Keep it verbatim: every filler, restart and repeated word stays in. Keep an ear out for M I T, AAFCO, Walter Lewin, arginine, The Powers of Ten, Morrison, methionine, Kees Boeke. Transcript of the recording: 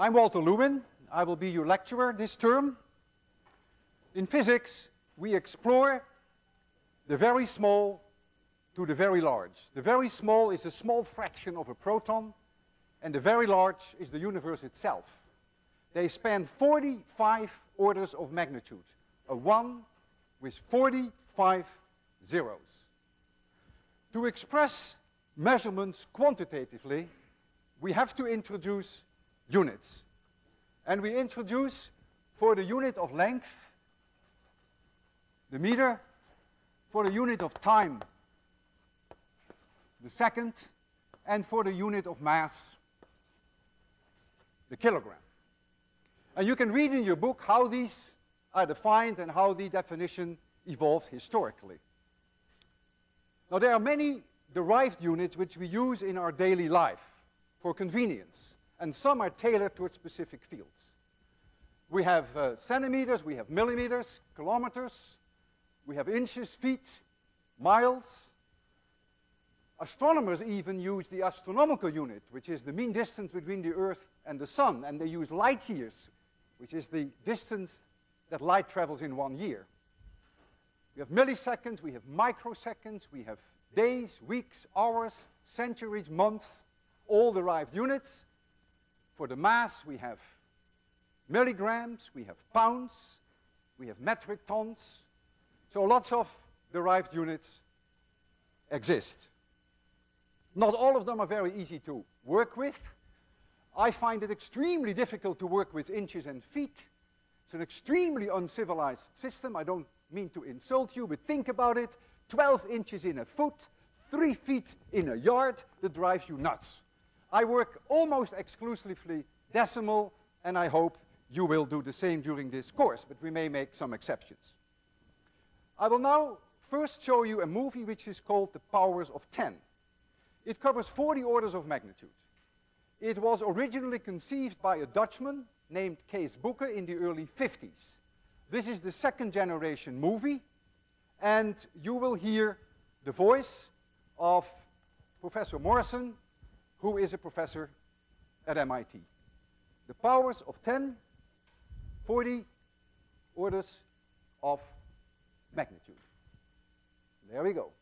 I'm Walter Lewin. I will be your lecturer this term. In physics, we explore the very small to the very large. The very small is a small fraction of a proton, and the very large is the universe itself. They span forty-five orders of magnitude, a one with forty-five zeros. To express measurements quantitatively, we have to introduce units. And we introduce, for the unit of length, the meter, for the unit of time, the second, and for the unit of mass, the kilogram. And you can read in your book how these are defined and how the definition evolved historically. Now, there are many derived units which we use in our daily life for convenience, and some are tailored towards specific fields. We have uh, centimeters, we have millimeters, kilometers, we have inches, feet, miles. Astronomers even use the astronomical unit, which is the mean distance between the Earth and the Sun, and they use light years, which is the distance that light travels in one year. We have milliseconds, we have microseconds, we have days, weeks, hours, centuries, months, all derived units. For the mass, we have milligrams, we have pounds, we have metric tons. So lots of derived units exist. Not all of them are very easy to work with. I find it extremely difficult to work with inches and feet. It's an extremely uncivilized system. I don't mean to insult you, but think about it. twelve inches in a foot, three feet in a yard, that drives you nuts. I work almost exclusively decimal, and I hope you will do the same during this course, but we may make some exceptions. I will now first show you a movie which is called The Powers of Ten. It covers forty orders of magnitude. It was originally conceived by a Dutchman named Kees Boeke in the early fifties. This is the second generation movie, and you will hear the voice of Professor Morrison, who is a professor at M I T. The Powers of Ten, forty orders of magnitude. There we go.